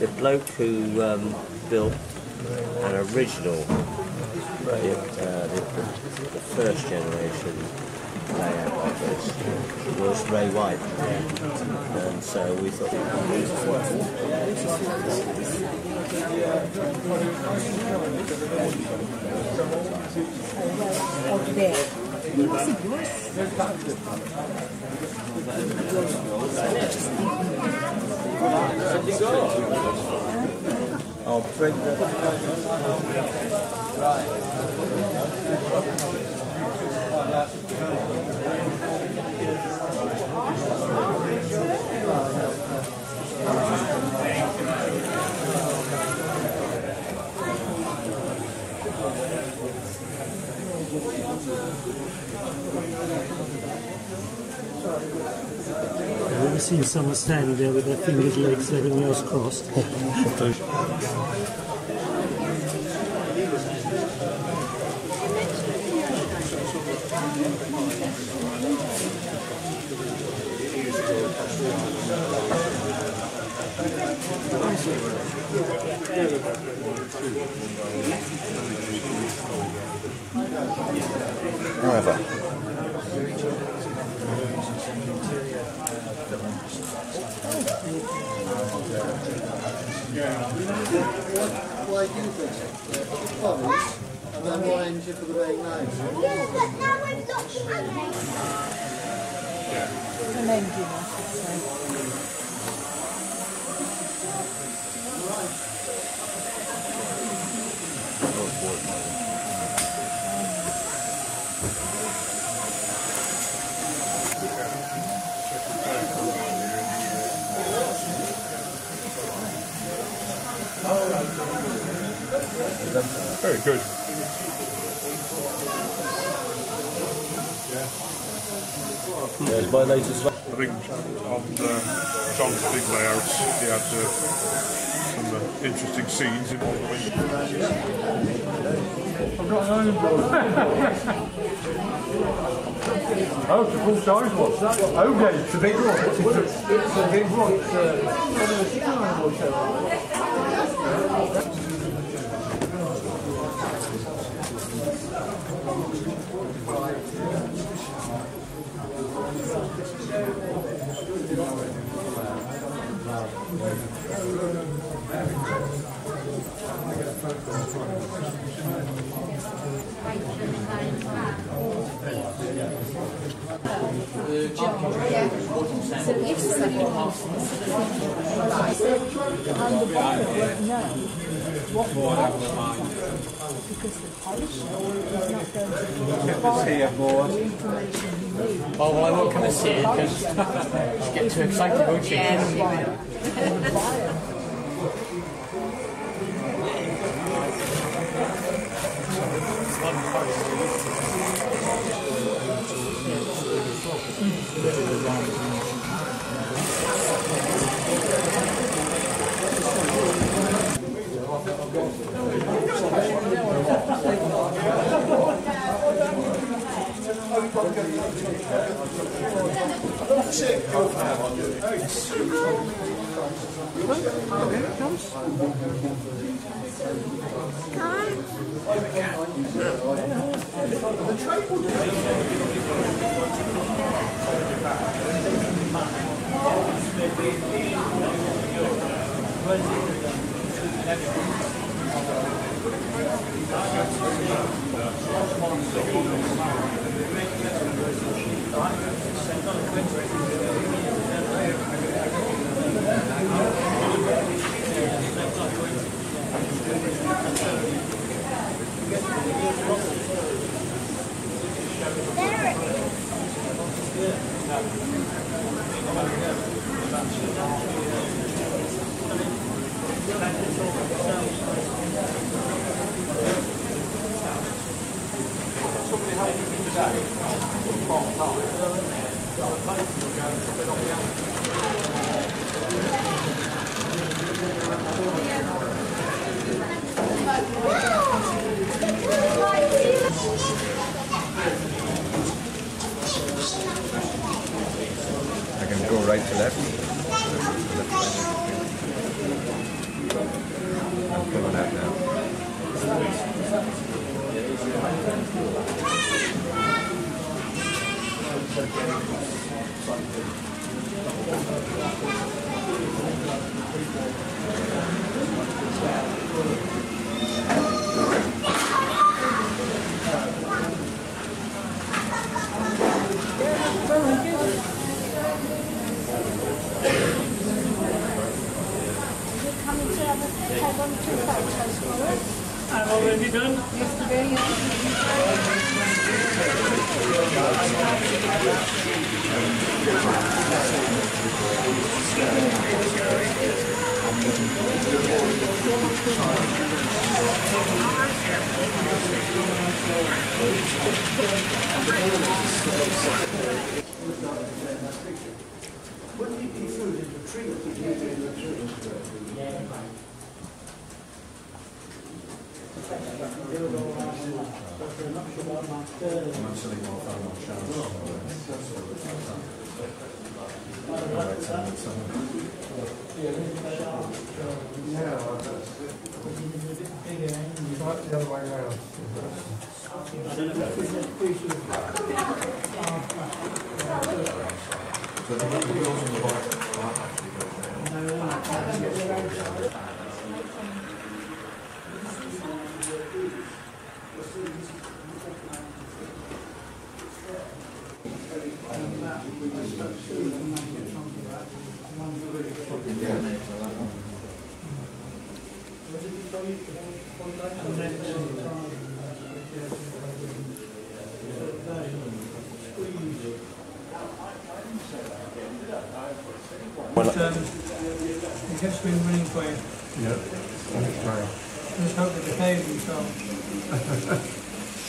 The bloke who built an original, the first generation layout of this, was Ray White. And so we thought I'll bring the... I've never seen someone standing there with their fingers, legs, everything else crossed. However, why do things? And then why end you for the very night? Yeah, but now we've got the money. And then do that. Very good. There's my latest. I think on John's big layouts, he had some interesting scenes involving. I've got an iron board. Oh, it's a full size one. Okay, it's a big one. It's a big one. Well, I'm not going to see it because you get too excited about chickens.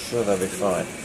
Sure, that'll be fine.